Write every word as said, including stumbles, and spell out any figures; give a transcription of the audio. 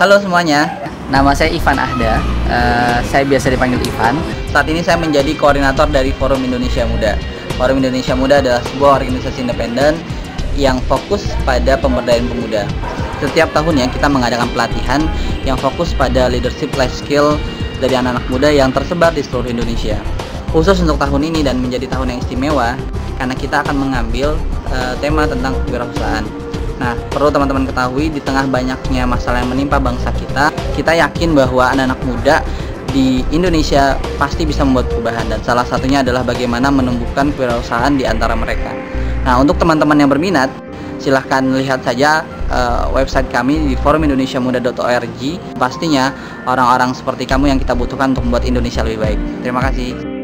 Halo semuanya, nama saya Ivan Ahda, uh, saya biasa dipanggil Ivan. Saat ini saya menjadi koordinator dari Forum Indonesia Muda. Forum Indonesia Muda adalah sebuah organisasi independen yang fokus pada pemberdayaan pemuda. Setiap tahunnya kita mengadakan pelatihan yang fokus pada leadership life skill dari anak-anak muda yang tersebar di seluruh Indonesia. Khusus untuk tahun ini dan menjadi tahun yang istimewa karena kita akan mengambil uh, tema tentang kewirausahaan. Nah, perlu teman-teman ketahui, di tengah banyaknya masalah yang menimpa bangsa kita, kita yakin bahwa anak-anak muda di Indonesia pasti bisa membuat perubahan, dan salah satunya adalah bagaimana menumbuhkan kewirausahaan di antara mereka. Nah, untuk teman-teman yang berminat, silahkan lihat saja uh, website kami di forum indonesia muda dot org. Pastinya orang-orang seperti kamu yang kita butuhkan untuk membuat Indonesia lebih baik. Terima kasih.